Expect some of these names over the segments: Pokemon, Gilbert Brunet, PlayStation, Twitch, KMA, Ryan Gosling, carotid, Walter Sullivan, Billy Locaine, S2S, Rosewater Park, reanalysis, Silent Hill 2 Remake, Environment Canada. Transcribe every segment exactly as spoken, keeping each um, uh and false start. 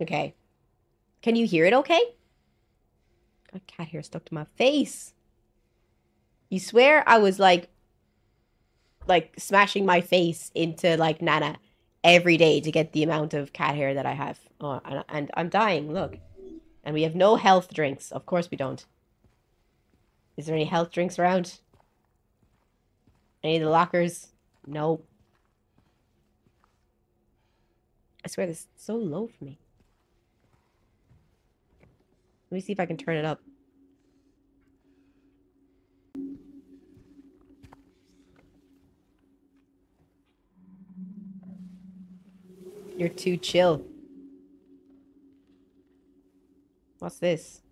Okay. Can you hear it okay? Got cat hair stuck to my face. You swear I was like, like smashing my face into like Nana every day to get the amount of cat hair that I have. Oh, and, and I'm dying, look. And we have no health drinks. Of course we don't. Is there any health drinks around? Any of the lockers? No. I swear this is so low for me. Let me see if I can turn it up. You're too chill. What's this?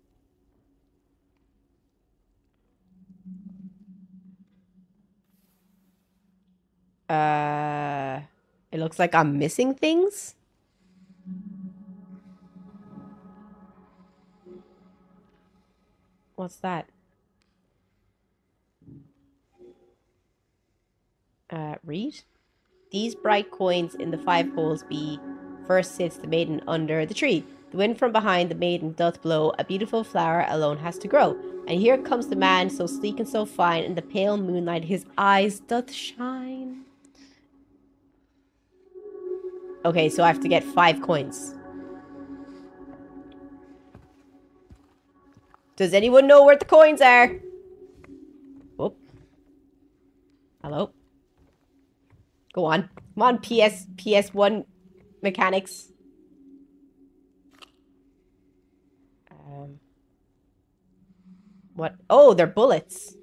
Uh, it looks like I'm missing things. What's that? Uh, read? These bright coins in the five holes be. First sits the maiden under the tree. The wind from behind the maiden doth blow. A beautiful flower alone has to grow. And here comes the man, so sleek and so fine. In the pale moonlight his eyes doth shine. Okay, so I have to get five coins. Does anyone know where the coins are? Whoop. Hello? Go on. Come on, P S, P S one mechanics. Um, what? Oh, they're bullets.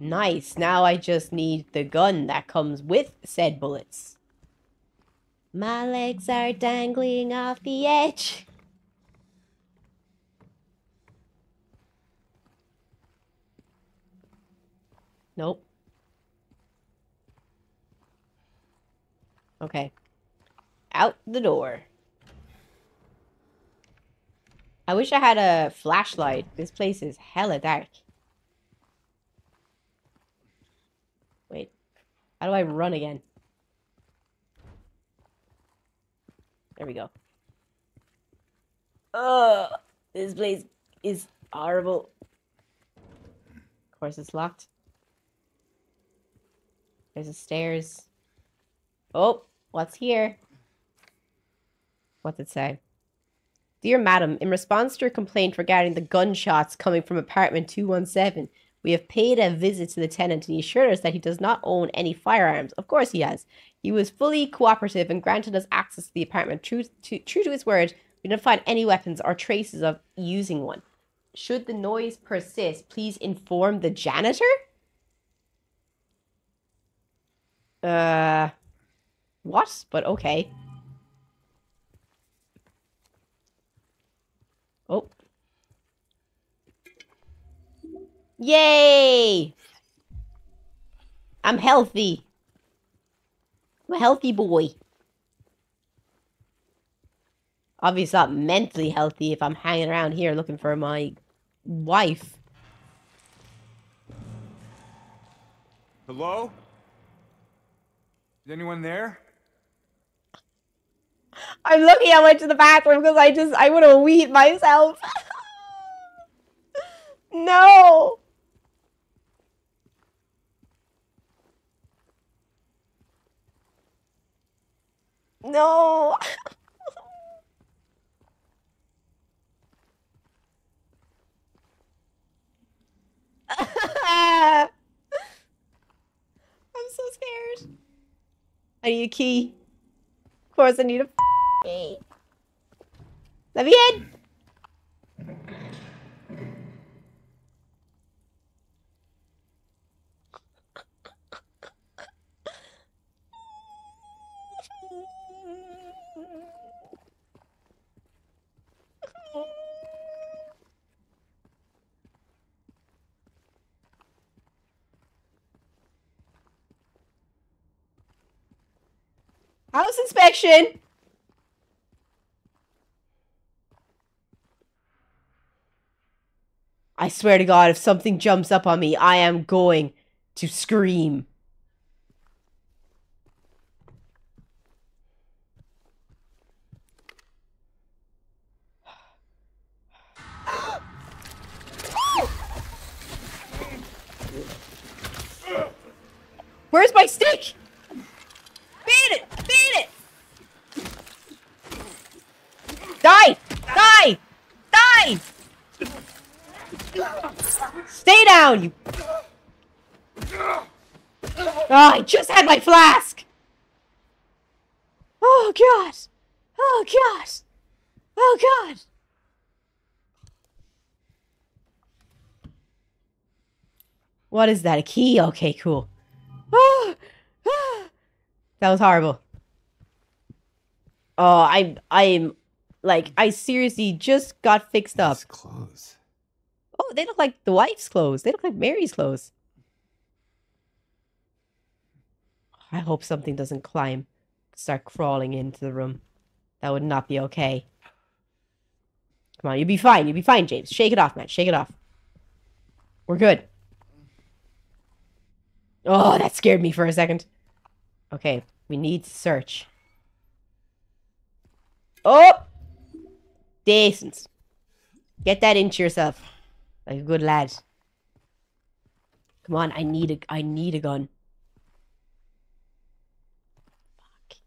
Nice. Now I just need the gun that comes with said bullets. My legs are dangling off the edge. Nope. Okay. Out the door. I wish I had a flashlight. This place is hella dark. Wait. How do I run again? There we go. Ugh. This place is horrible. Of course it's locked. There's the stairs. Oh, what's here? What's it say? Dear Madam, in response to your complaint regarding the gunshots coming from apartment two one seven, we have paid a visit to the tenant and he assured us that he does not own any firearms. Of course he has. He was fully cooperative and granted us access to the apartment. True to, true to his word, we didn't find any weapons or traces of using one. Should the noise persist, please inform the janitor? Uh... What? But okay. Oh. Yay! I'm healthy. I'm a healthy boy. Obviously not mentally healthy if I'm hanging around here looking for my wife. Hello? Is anyone there? I'm lucky I went to the bathroom because I just, I would have weed myself. No. No. I'm so scared. I need a key. Of course I need a key. Let me in! House inspection. I swear to God, if something jumps up on me, I am going to scream. Where's my stick? Beat it! Beat it! Die! Die! Die! Stay down, you... Oh, I just had my flask! Oh, God! Oh, God! Oh, God! What is that? A key? Okay, cool. Oh, oh. That was horrible. Oh, I'm... I'm... Like, I seriously just got fixed up. Nice clothes. Oh, they look like the wife's clothes. They look like Mary's clothes. I hope something doesn't climb. Start crawling into the room. That would not be okay. Come on, you'll be fine. You'll be fine, James. Shake it off, man. Shake it off. We're good. Oh, that scared me for a second. Okay, we need to search. Oh! Decent. Get that into yourself. Like a good lad. Come on, I need a I need a gun. Fuck.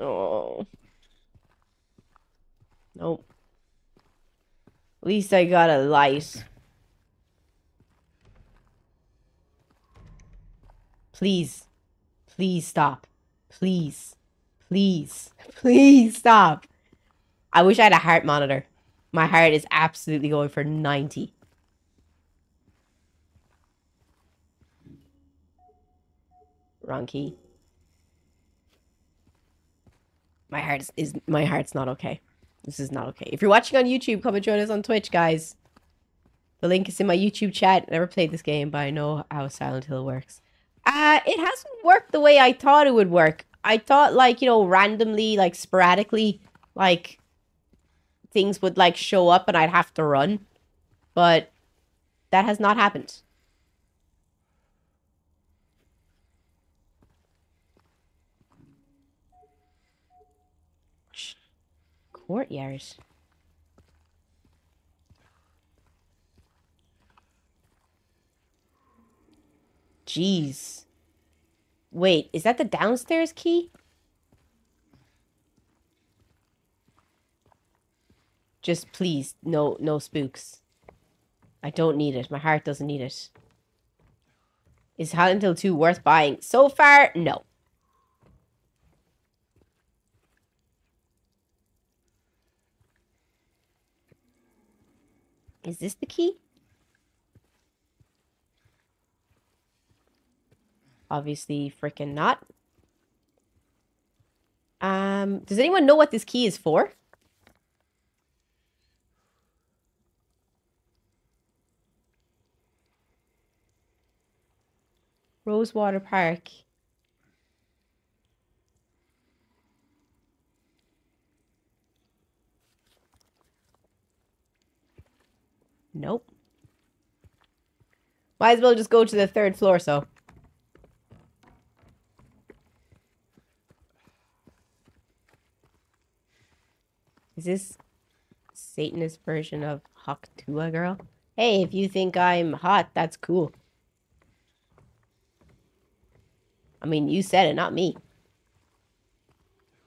Oh. Nope. At least I got a light. Please, please stop. Please, please, please stop. I wish I had a heart monitor. My heart is absolutely going for ninety. Wrong key. My heart is, is my heart's not okay. This is not okay. If you're watching on YouTube, come and join us on Twitch, guys. The link is in my YouTube chat. Never played this game, but I know how Silent Hill works. Uh, it hasn't worked the way I thought it would work. I thought, like, you know, randomly, like, sporadically, like, things would, like, show up and I'd have to run. But that has not happened. Courtyard. Jeez. Wait, is that the downstairs key? Just please, no, no spooks. I don't need it. My heart doesn't need it. Is Silent Hill two worth buying? So far, no. Is this the key? Obviously, freaking not. Um, does anyone know what this key is for? Rosewater Park. Nope. Might as well just go to the third floor, so. Is this Satanist version of Hoctua Girl? Hey, if you think I'm hot, that's cool. I mean, you said it, not me.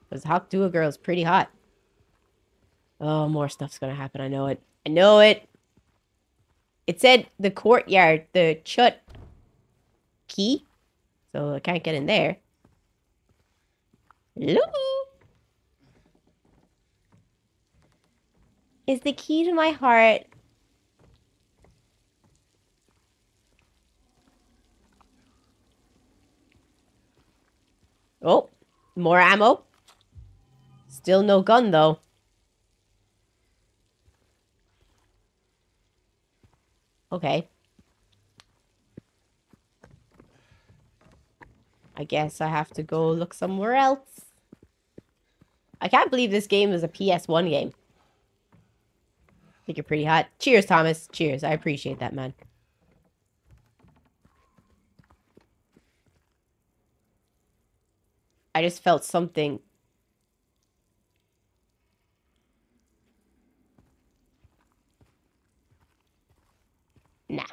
Because Hoctua Girl is pretty hot. Oh, more stuff's gonna happen. I know it. I know it. It said the courtyard, the chut key. So I can't get in there. Hello? Is the key to my heart. Oh, more ammo. Still no gun, though. Okay. I guess I have to go look somewhere else. I can't believe this game is a P S one game. I think you're pretty hot. Cheers, Thomas. Cheers. I appreciate that, man. I just felt something. nah.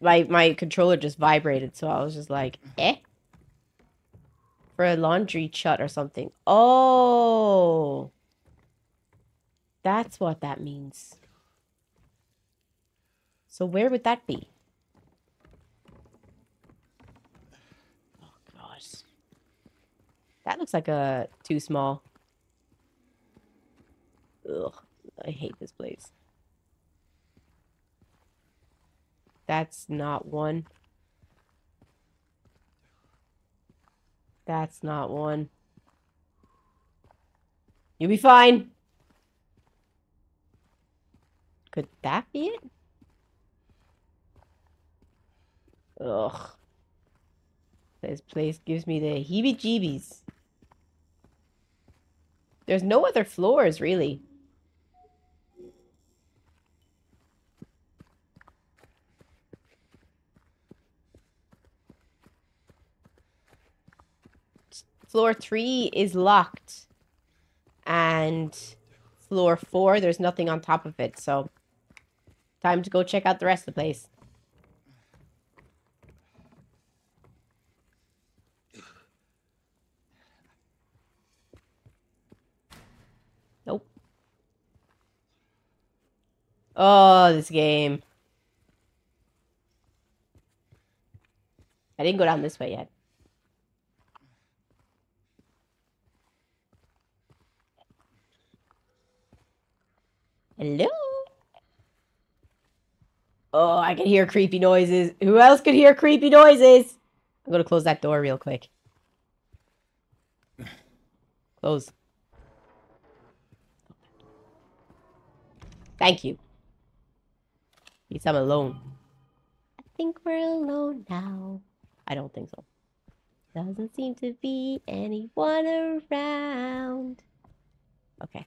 Like, my controller just vibrated, so I was just like, eh? For a laundry chut or something. Oh! That's what that means. So where would that be? Oh, gosh. That looks like a... too small. Ugh. I hate this place. That's not one. That's not one. You'll be fine. Could that be it? Ugh. This place gives me the heebie-jeebies. There's no other floors, really. Floor three is locked, and floor four, there's nothing on top of it, so time to go check out the rest of the place. Nope. Oh, this game. I didn't go down this way yet. Hello? Oh, I can hear creepy noises. Who else could hear creepy noises? I'm gonna close that door real quick. Close. Thank you. At least I'm alone. I think we're alone now. I don't think so. Doesn't seem to be anyone around. Okay.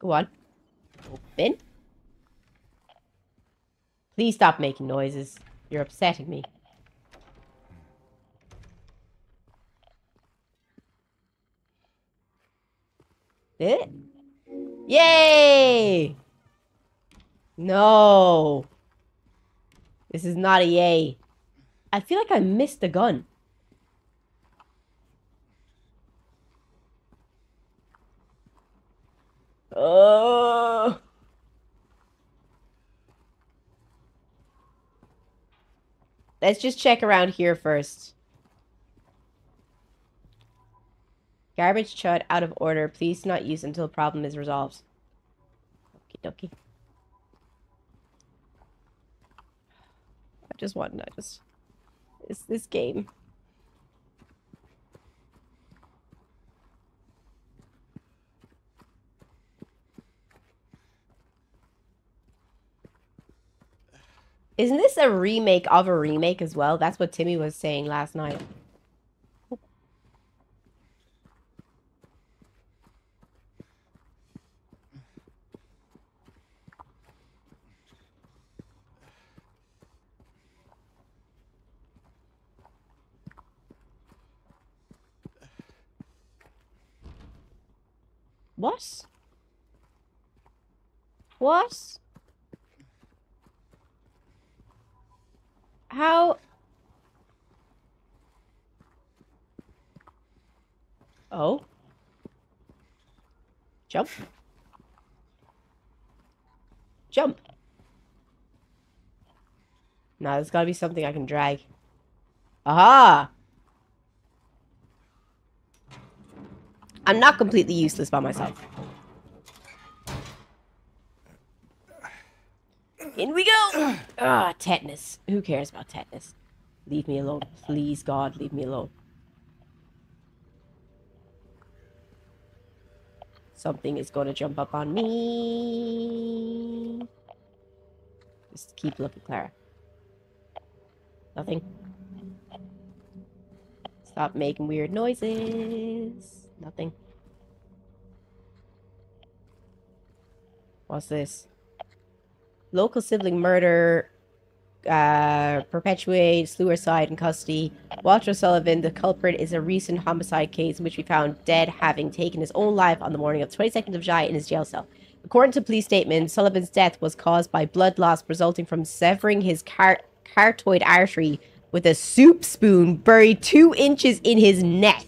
Go on. Open. Please stop making noises. You're upsetting me. Did it? Yay! No. This is not a yay. I feel like I missed the gun. Oh. Let's just check around here first. Garbage chut out of order. Please do not use until problem is resolved. Okie dokie. I just want to just it's this game. Isn't this a remake of a remake as well? That's what Timmy was saying last night. Oh. What? What? How? Oh. Jump. Jump. Nah, there's gotta be something I can drag. Aha! I'm not completely useless by myself. In we go! Ah, oh, tetanus. Who cares about tetanus? Leave me alone. Please, God, leave me alone. Something is going to jump up on me. Just keep looking, Clara. Nothing. Stop making weird noises. Nothing. What's this? Local sibling murder, uh, perpetuated suicide in custody. Walter Sullivan, the culprit, is a recent homicide case in which we found dead having taken his own life on the morning of the twenty-second of July in his jail cell. According to police statements, Sullivan's death was caused by blood loss resulting from severing his car carotid artery with a soup spoon buried two inches in his neck.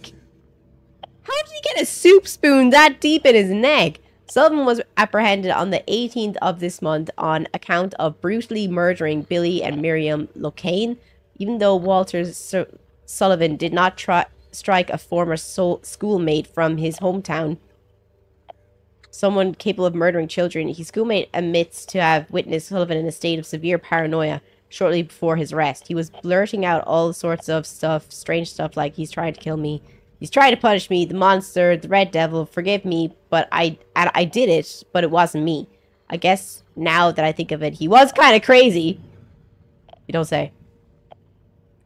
How did he get a soup spoon that deep in his neck? Sullivan was apprehended on the eighteenth of this month on account of brutally murdering Billy and Miriam Locaine. Even though Walter Sur Sullivan did not try strike a former soul schoolmate from his hometown, someone capable of murdering children, his schoolmate admits to have witnessed Sullivan in a state of severe paranoia shortly before his arrest. He was blurting out all sorts of stuff, strange stuff like, he's trying to kill me, he's trying to punish me, the monster, the red devil, forgive me, but I, I, I did it, but it wasn't me. I guess now that I think of it, he was kind of crazy. You don't say.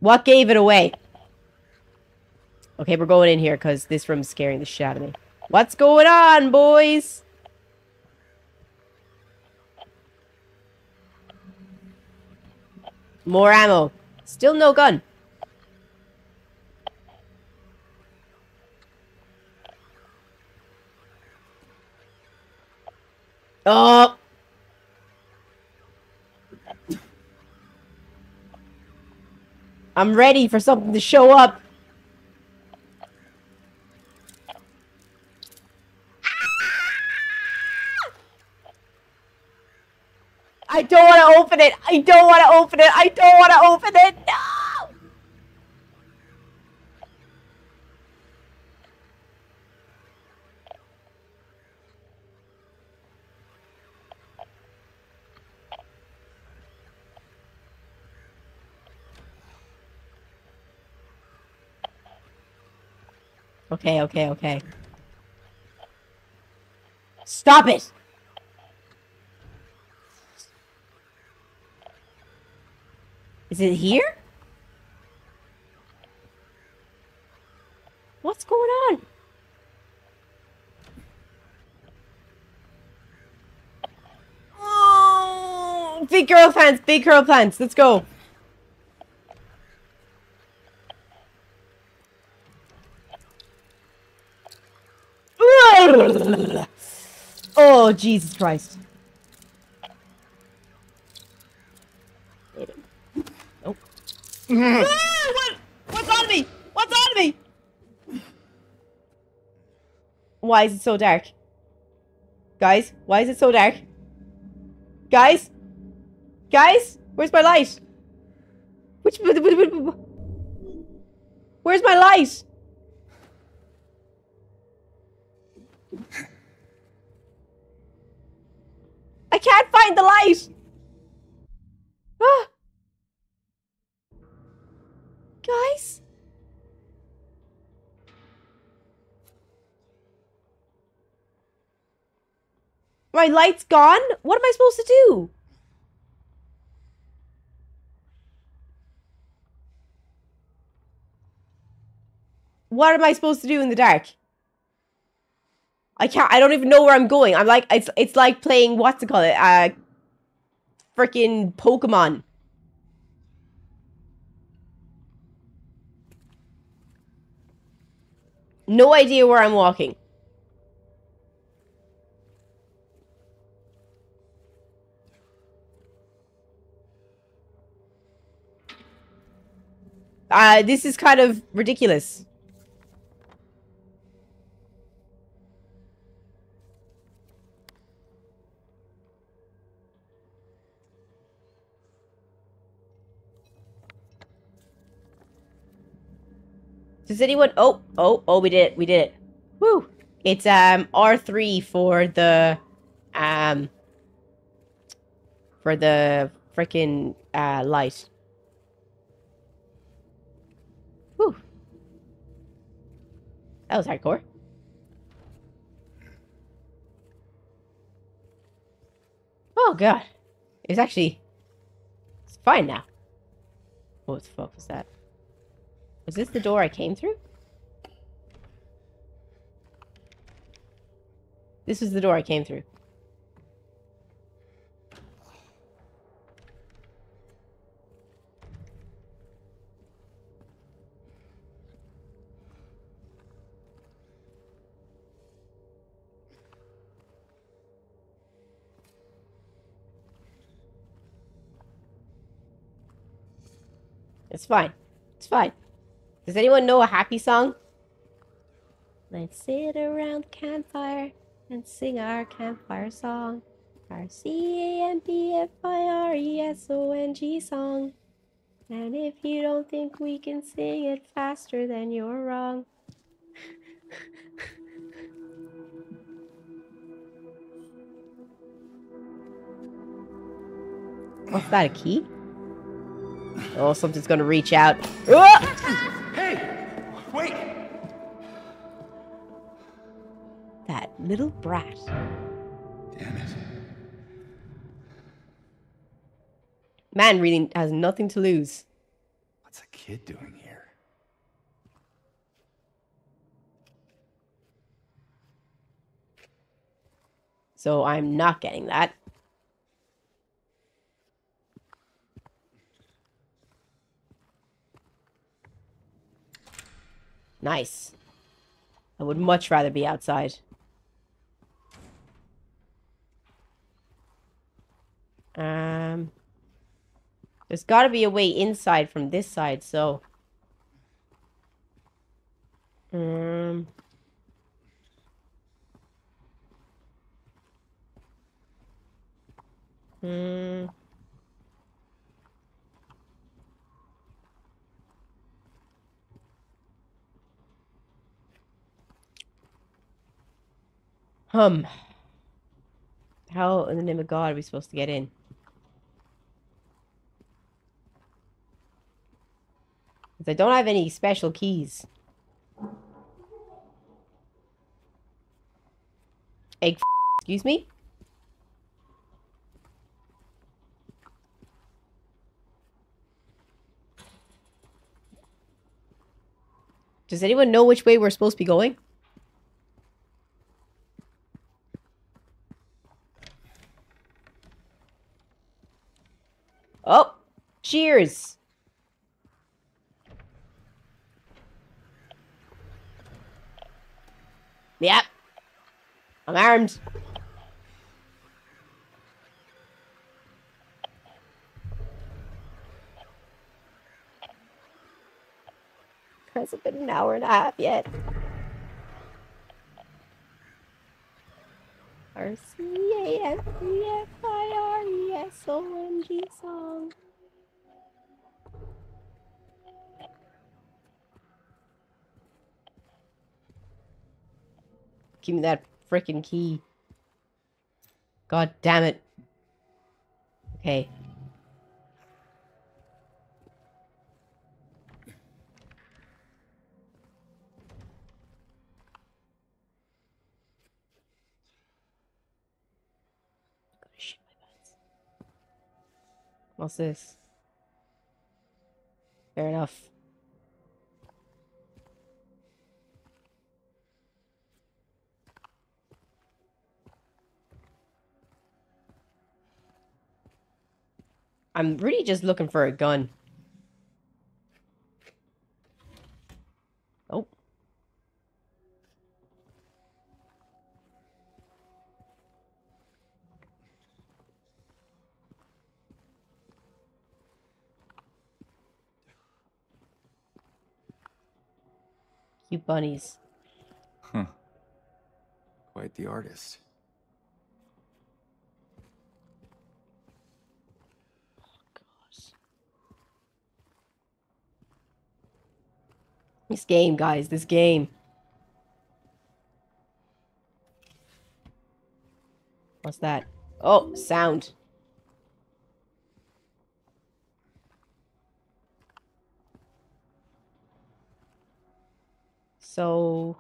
What gave it away? Okay, we're going in here because this room's scaring the shit out of me. What's going on, boys? More ammo. Still no gun. Oh! I'm ready for something to show up. I don't want to open it. I don't want to open it. I don't want to open it. No. Okay, okay, okay. Stop it. Is it here? What's going on? Oh, big girl plants, big girl plants. Let's go. Oh, Jesus Christ. Ah, what? What's on me? What's on me? Why is it so dark? Guys, why is it so dark? Guys? Guys? Where's my light? Which... Where's my light? I can't find the light! Ah! Guys? My light's gone? What am I supposed to do? What am I supposed to do in the dark? I can't, I don't even know where I'm going. I'm like, it's, it's like playing, what's it called? Uh, freaking Pokemon. No idea where I'm walking. Uh, this is kind of ridiculous. Does anyone? Oh, oh, oh! We did it! We did it! Woo! It's um R three for the um for the freaking uh light. Woo! That was hardcore. Oh god! It's actually it's fine now. What the fuck was that? Was this the door I came through? This is the door I came through. It's fine. It's fine. Does anyone know a happy song? Let's sit around the campfire and sing our campfire song. Our C A M P F I R E S O N G song. And if you don't think we can sing it faster, then you're wrong. What's that, a key? Oh, something's gonna reach out. Oh! Hey! Wait! That little brat. Damn it. Man really has nothing to lose. What's a kid doing here? So I'm not getting that. Nice. I would much rather be outside. Um, there's got to be a way inside from this side, so... Um... Hmm... Hum. How in the name of God are we supposed to get in? Because I don't have any special keys. Egg f excuse me? Does anyone know which way we're supposed to be going? Oh, cheers. Yep. I'm armed. Hasn't been an hour and a half yet. R C A S P F I R E S O N G song. Give me that frickin' key. God damn it. Okay. What's this? Fair enough. I'm really just looking for a gun. Oh. You bunnies. Huh. Quite the artist. Oh, gosh. This game, guys, this game. What's that? Oh, sound. So...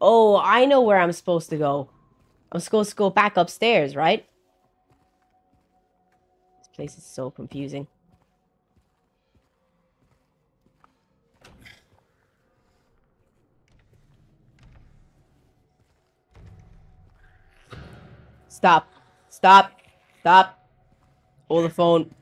Oh, I know where I'm supposed to go. I'm supposed to go back upstairs, right? This place is so confusing. Stop. Stop. Stop. Hold the phone.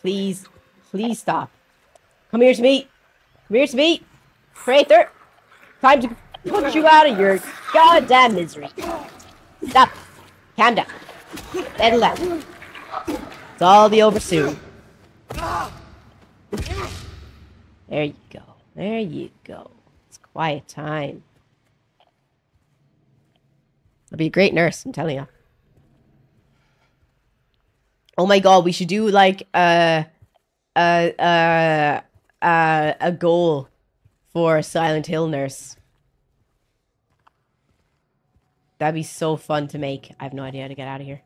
Please, please stop. Come here to me. Come here to me. Traitor. Time to put you out of your goddamn misery. Stop. Calm down. Settle out. It's all be over soon. There you go. There you go. It's quiet time. I'll be a great nurse, I'm telling you. Oh my god, we should do like a uh, uh, uh, uh, a goal for Silent Hill nurse. That'd be so fun to make. I have no idea how to get out of here.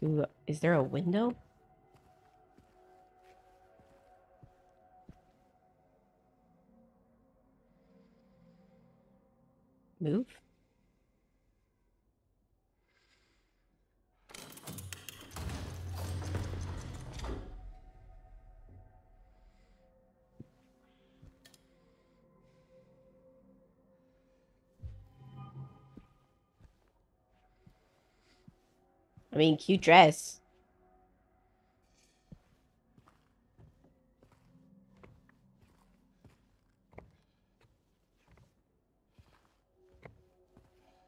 Do, is there a window? Move. I mean, cute dress.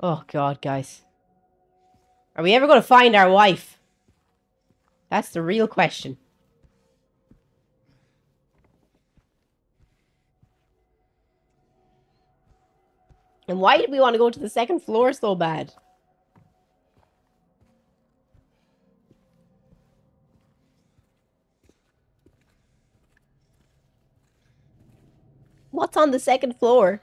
Oh god, guys. Are we ever going to find our wife? That's the real question. And why did we want to go to the second floor so bad? What's on the second floor?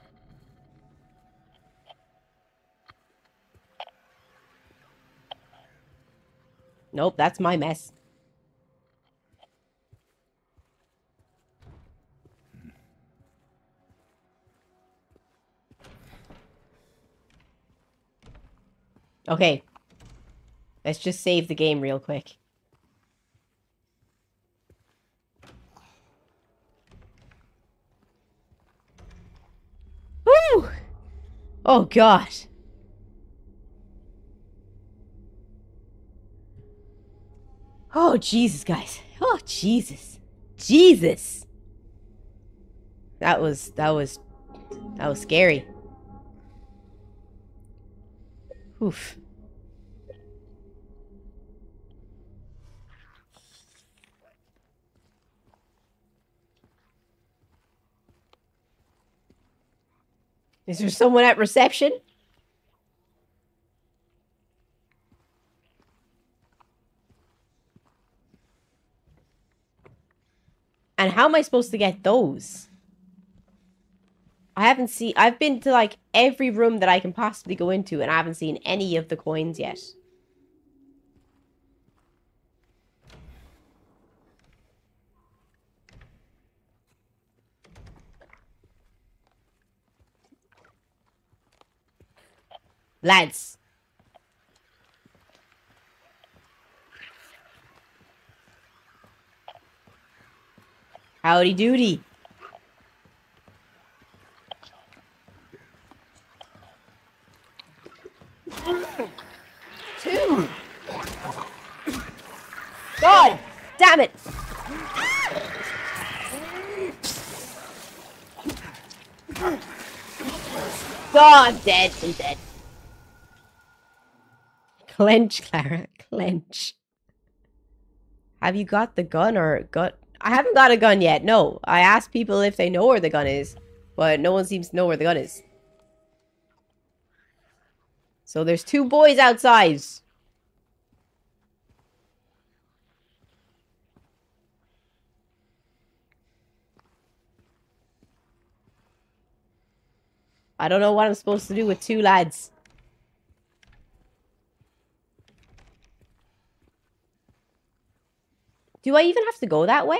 Nope, that's my mess. Okay. Let's just save the game real quick. Woo! Oh, God. Oh, Jesus, guys. Oh, Jesus. Jesus. That was, that was, that was scary. Oof. Is there someone at reception? And how am I supposed to get those? I haven't seen... I've been to, like, every room that I can possibly go into, and I haven't seen any of the coins yet. Lads. Howdy doody. Two. God damn it. God, dead and dead. Clench, Clara. Clench. Have you got the gun or got... I haven't got a gun yet, no. I asked people if they know where the gun is, but no one seems to know where the gun is. So there's two boys outside. I don't know what I'm supposed to do with two lads. Do I even have to go that way?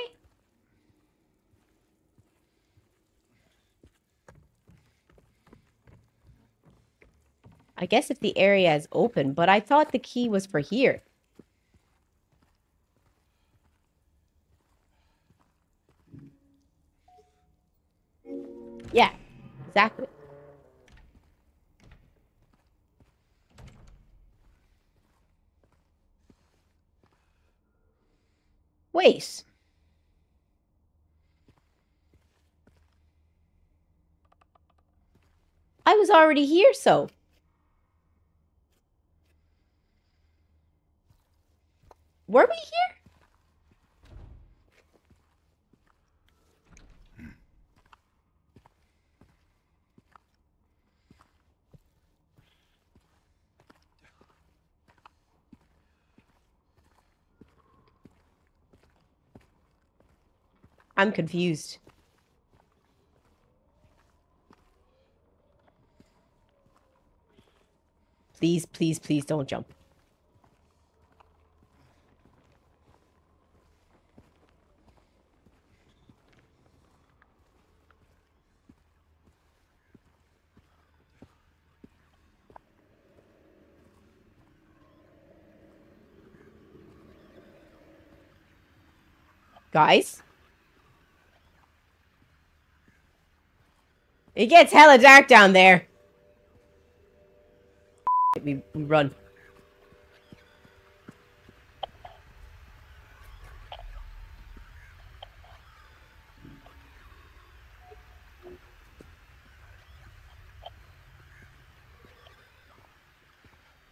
I guess if the area is open, but I thought the key was for here. Yeah, exactly. face. I was already here, so. Were we here? I'm confused. Please, please, please don't jump. Guys? It gets hella dark down there. We, we run.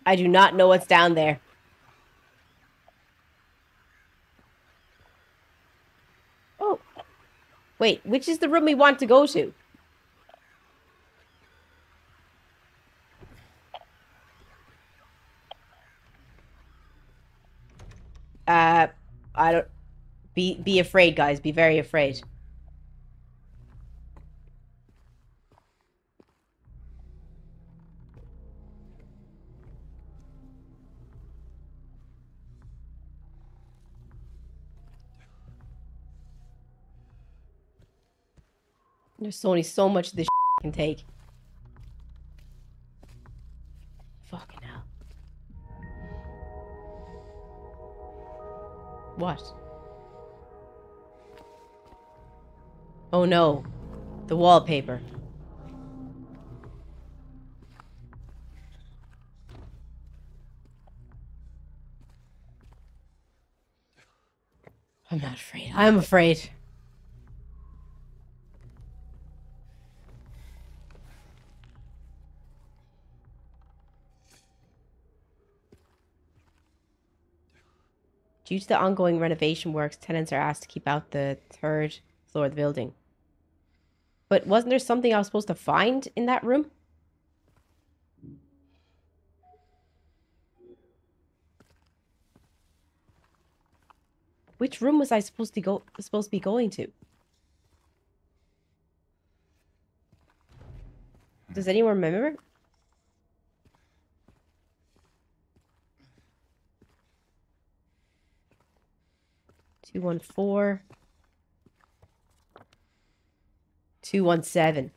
I do not know what's down there. Oh. Wait, which is the room we want to go to? Uh, I don't... Be, be afraid, guys. Be very afraid. There's only so much this shit can take. Fucking hell. What? Oh no, the wallpaper. I'm not afraid. I'm afraid. Due to the ongoing renovation works, tenants are asked to keep out the third floor of the building. But wasn't there something I was supposed to find in that room? Which room was I supposed to go supposed to be going to? Does anyone remember? two one four. two one seven.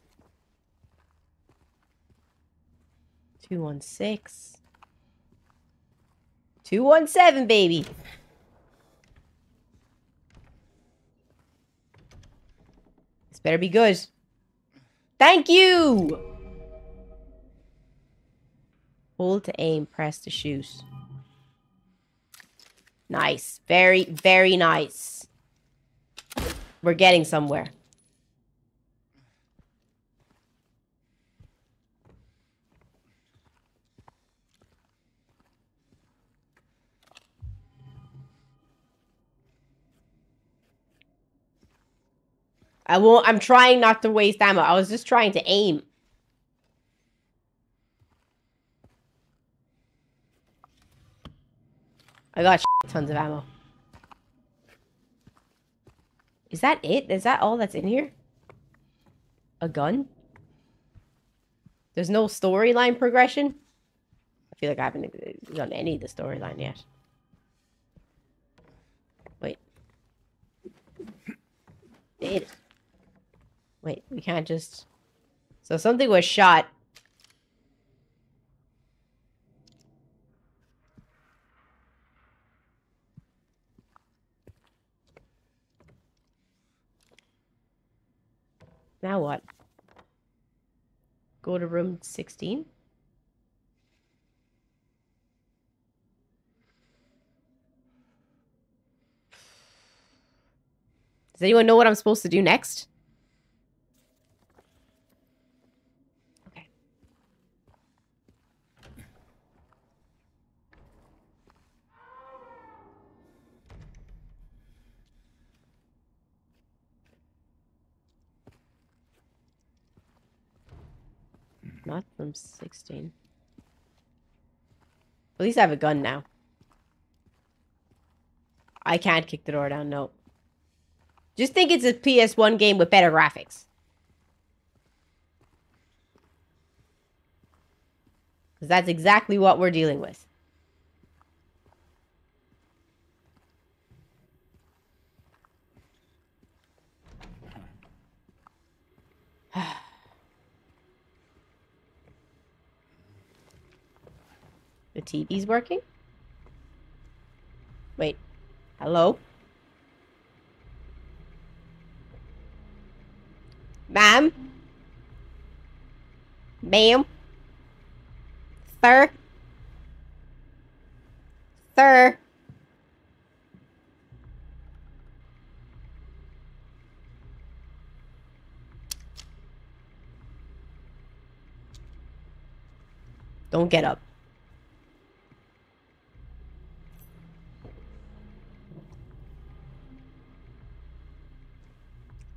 two one six. two one seven, baby! This better be good. Thank you! Hold to aim, press to shoot. Nice. Very, very nice. We're getting somewhere. I won't, I'm trying not to waste ammo. I was just trying to aim. I got tons of ammo. Is that it? Is that all that's in here? A gun? There's no storyline progression? I feel like I haven't done any of the storyline yet. Wait. It. Wait, we can't just... So something was shot. Now what? Go to room sixteen? Does anyone know what I'm supposed to do next? Okay. Not from sixteen. At least I have a gun now. I can't kick the door down, nope. Just think it's a P S one game with better graphics. Because that's exactly what we're dealing with. The T V's working? Wait. Hello? Ma'am? Ma'am? Sir? Sir? Don't get up.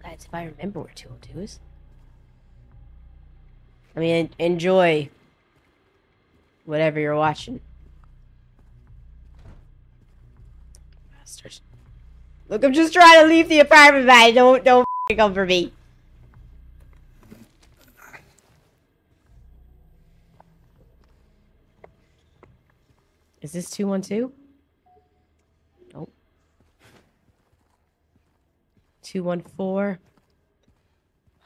That's if I remember where two oh two is. I mean, enjoy whatever you're watching. Bastard. Look, I'm just trying to leave the apartment, man. Don't, don't f***ing come for me. Is this two one two? two one four.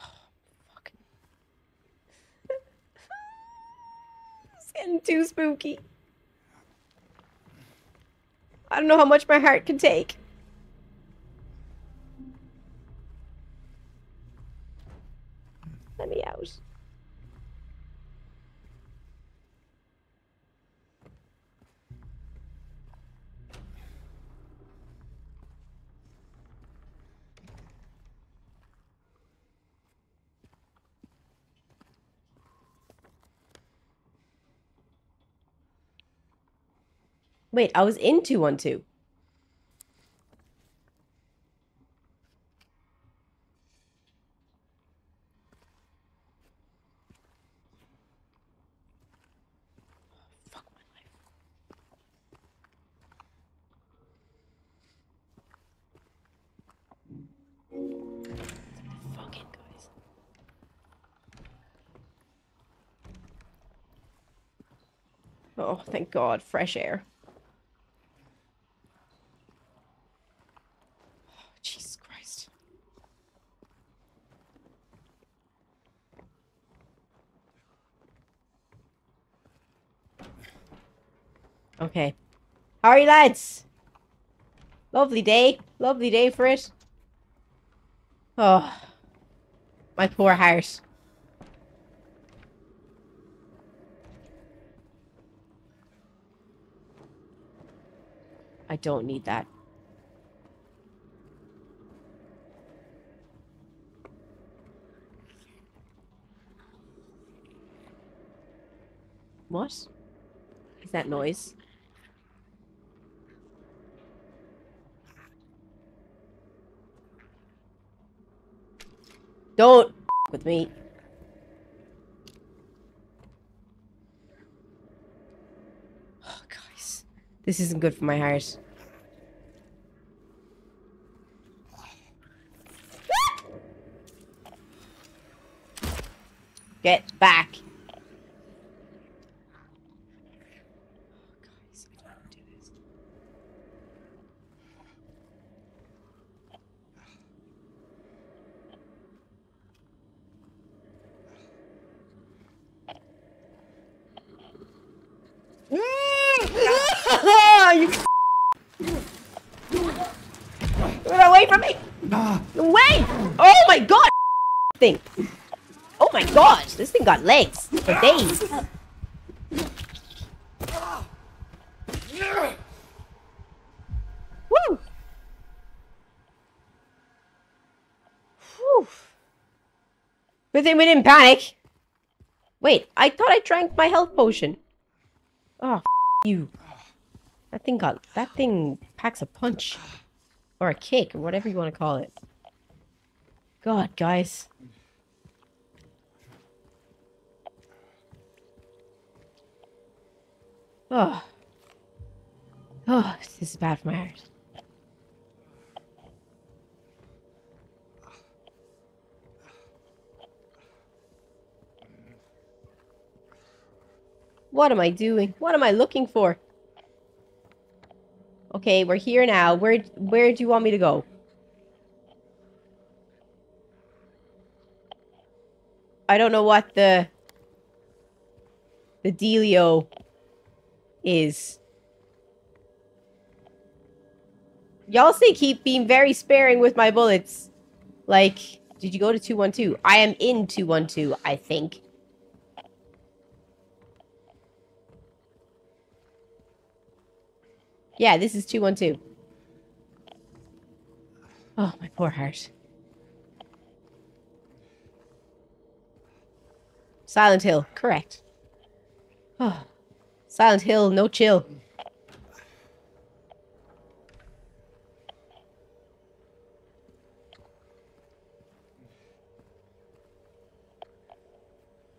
Oh, fuck. It's getting too spooky. I don't know how much my heart can take. Let me out. Wait, I was in two one two. Fuck my life. Fucking guys. Oh, thank God, fresh air. Okay. How are you, lads? Lovely day. Lovely day for it. Oh. My poor heart. I don't need that. What is that noise? Don't f with me. Oh, guys. This isn't good for my heart. Get back. Oh, guys, I don't do this. You get away from me! Away! Oh my God! Thing. Oh my gosh! This thing got legs for days. Woo! Good thing we didn't panic. Wait, I thought I drank my health potion. Oh, f you. That thing got... That thing packs a punch. Or a kick, or whatever you want to call it. God, guys. Oh. Oh, this is bad for my heart. What am I doing? What am I looking for? Okay, we're here now. Where where do you want me to go? I don't know what the the dealio is. Y'all say keep being very sparing with my bullets. Like, did you go to two one two? I am in two one two, I think. Yeah, this is two one two. Oh, my poor heart. Silent Hill, correct. Oh, Silent Hill, no chill.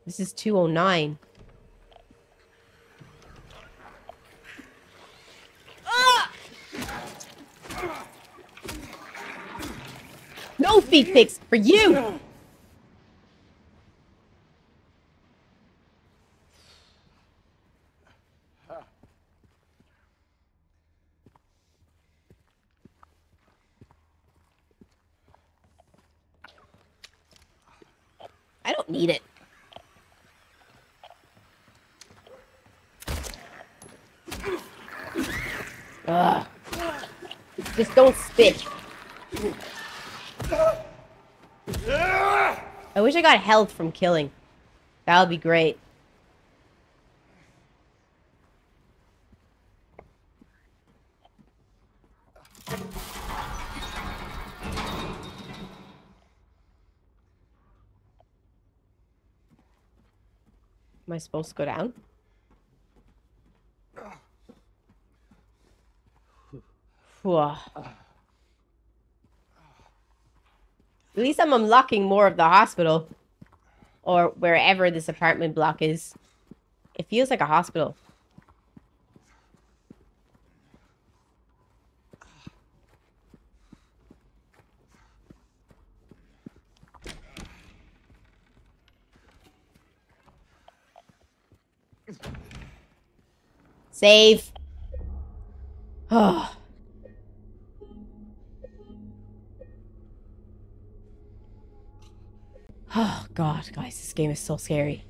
This is two oh nine. No feet picks for you! I don't need it. Ugh. Just don't spit. I wish I got health from killing. That would be great. Am I supposed to go down? Whoa. At least I'm unlocking more of the hospital. Or wherever this apartment block is. It feels like a hospital. Save. Oh. Oh, God, guys, this game is so scary.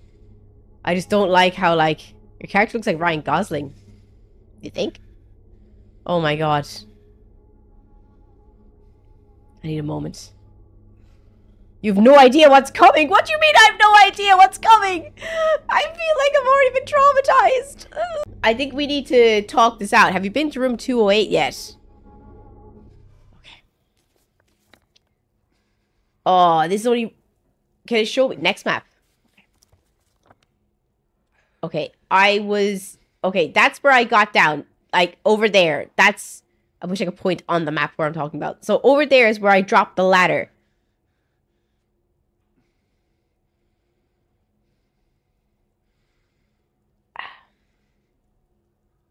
I just don't like how, like, your character looks like Ryan Gosling. You think? Oh, my God. I need a moment. You have no idea what's coming! What do you mean I have no idea what's coming? I feel like I've already been traumatized! I think we need to talk this out. Have you been to room two oh eight yet? Okay. Oh, this is only... Can it show me? Next map. Okay, I was... Okay, that's where I got down. Like, over there. That's... I wish I could point on the map where I'm talking about. So, over there is where I dropped the ladder.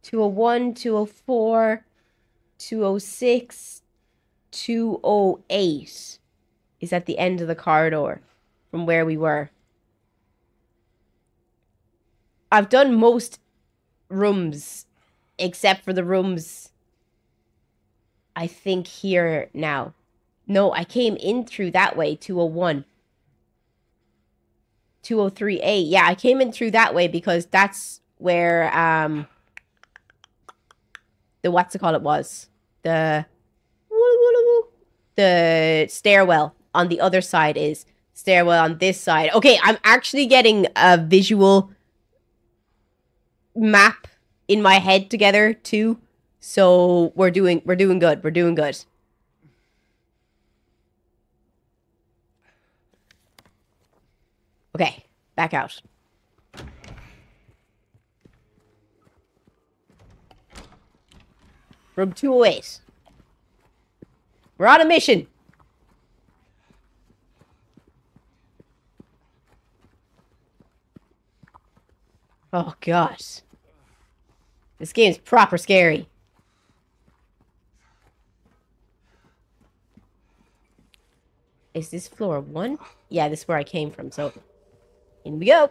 two oh one, two oh four, two oh six, two oh eight is at the end of the corridor. From where we were. I've done most rooms. Except for the rooms. I think here now. No, I came in through that way. two oh one. two oh three A. Yeah, I came in through that way because that's where um the what's it called it was. The the stairwell on the other side is. Stairwell on this side. Okay, I'm actually getting a visual map in my head together too. So we're doing we're doing good. We're doing good. Okay, back out. From two ways. We're on a mission. Oh, gosh. This game's proper scary. Is this floor one? Yeah, this is where I came from, so... in we go.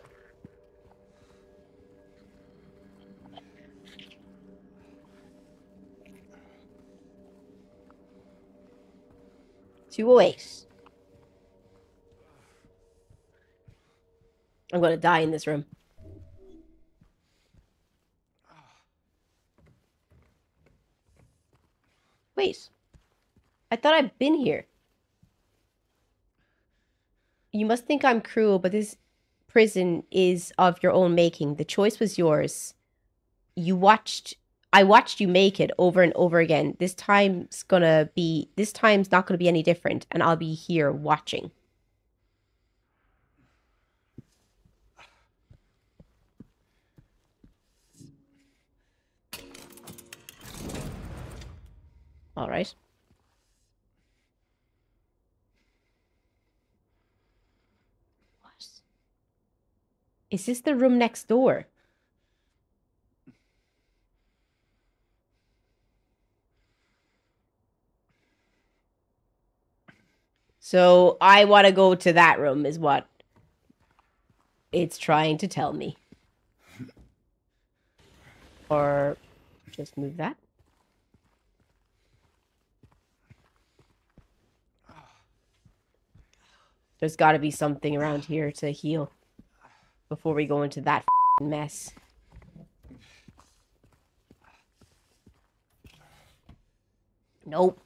Two ways. I'm gonna die in this room. Wait. I thought I'd been here. You must think I'm cruel, but this prison is of your own making. The choice was yours. You watched... I watched you make it over and over again. This time's gonna be... This time's not gonna be any different, and I'll be here watching. All right. What? Is this the room next door? So I want to go to that room is what it's trying to tell me. Or just move that. There's got to be something around here to heal before we go into that f***ing mess. Nope.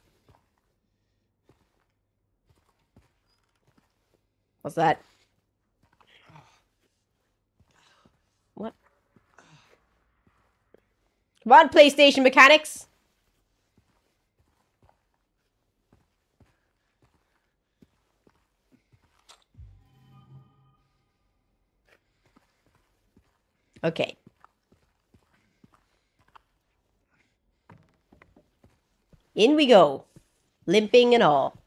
What's that? What? Come on, PlayStation mechanics! Okay. In we go. Limping and all.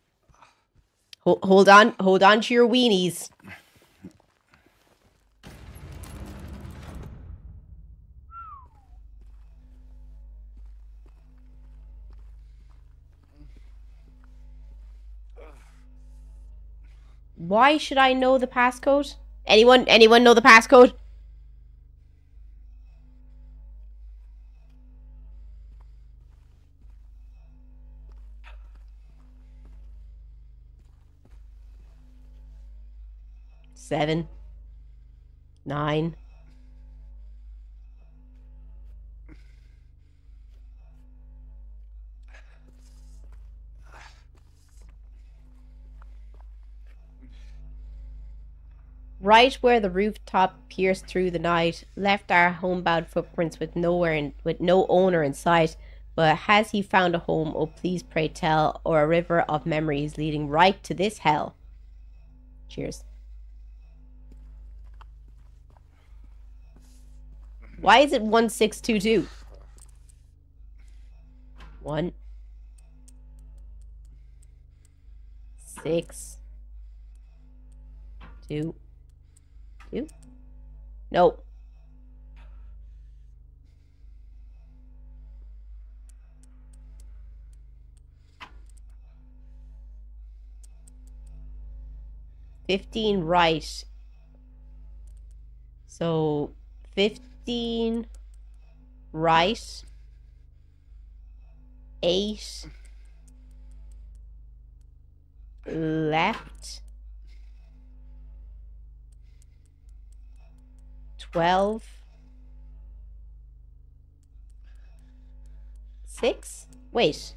Hold on, hold on to your weenies. Why should I know the passcode? Anyone, anyone know the passcode? Seven, nine. Right where the rooftop pierced through the night, left our homebound footprints with nowhere in, with no owner in sight. But has he found a home? Oh, please pray tell, or a river of memories leading right to this hell. Cheers. Why is it one six two two? One. Six. Two. Two? No. Fifteen right. So, fifteen. fifteen, right, eight, left, twelve, six, wait,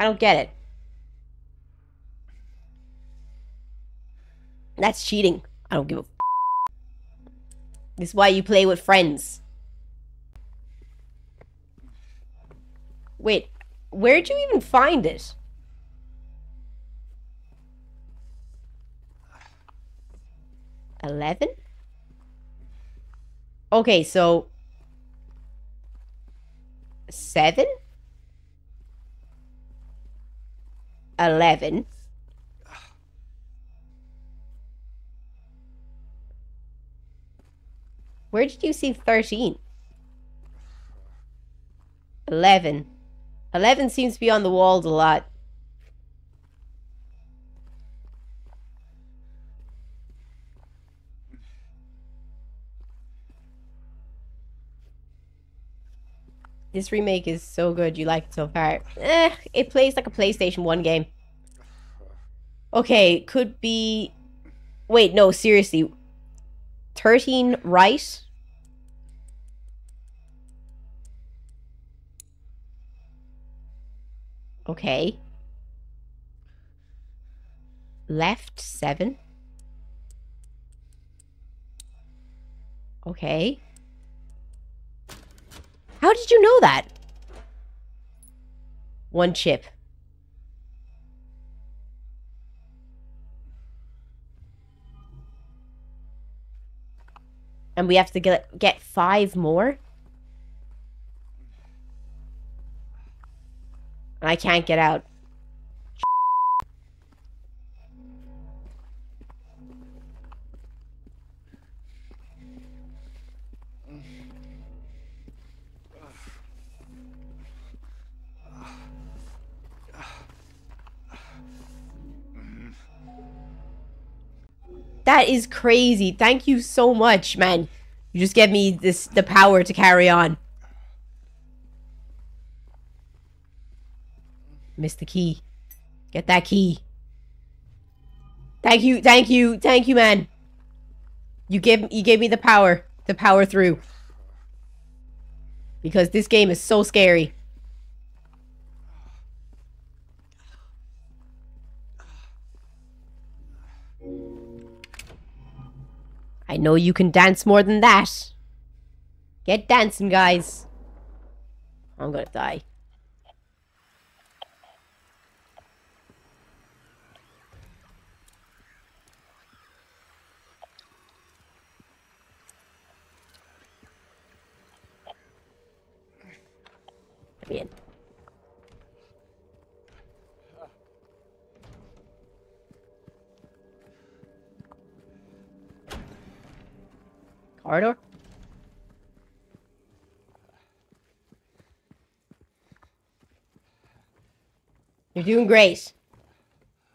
I don't get it, that's cheating. I don't give a f***. This is why you play with friends. Wait, where'd you even find it? eleven? Okay, so... seven? eleven? Where did you see thirteen? eleven. eleven seems to be on the walls a lot. This remake is so good. You like it so far. Eh, it plays like a PlayStation one game. Okay, could be... Wait, no, seriously. thirteen, right? Okay. Left, seven. Okay. How did you know that? One chip. And we have to get get five more? I can't get out. That is crazy. Thank you so much, man. You just gave me this the power to carry on. Missed the key. Get that key. Thank you, thank you, thank you, man. You gave you gave me the power to power through. Because this game is so scary. I know you can dance more than that. Get dancing, guys. I'm gonna die. Let me in. Corridor? You're doing great.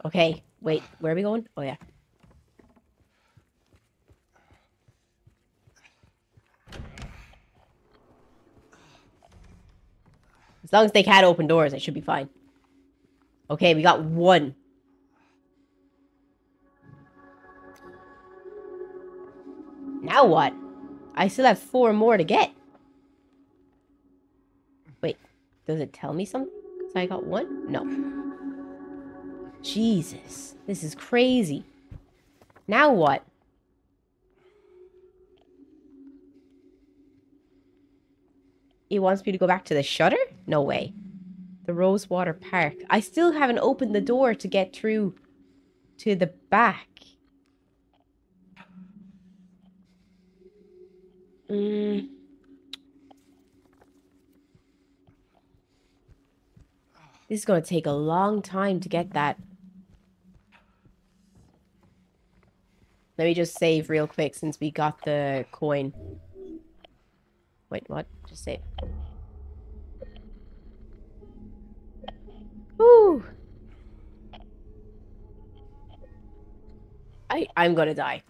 Okay, wait, where are we going? Oh, yeah. As long as they can't open doors, I should be fine. Okay, we got one. Now what? I still have four more to get. Wait, does it tell me something? So I got one? No. Jesus, this is crazy. Now what? It wants me to go back to the shutter? No way. The Rosewater Park. I still haven't opened the door to get through to the back. Mm. This is going to take a long time to get that. Let me just save real quick since we got the coin. Wait, what? Just save. Woo! I, I'm going to die.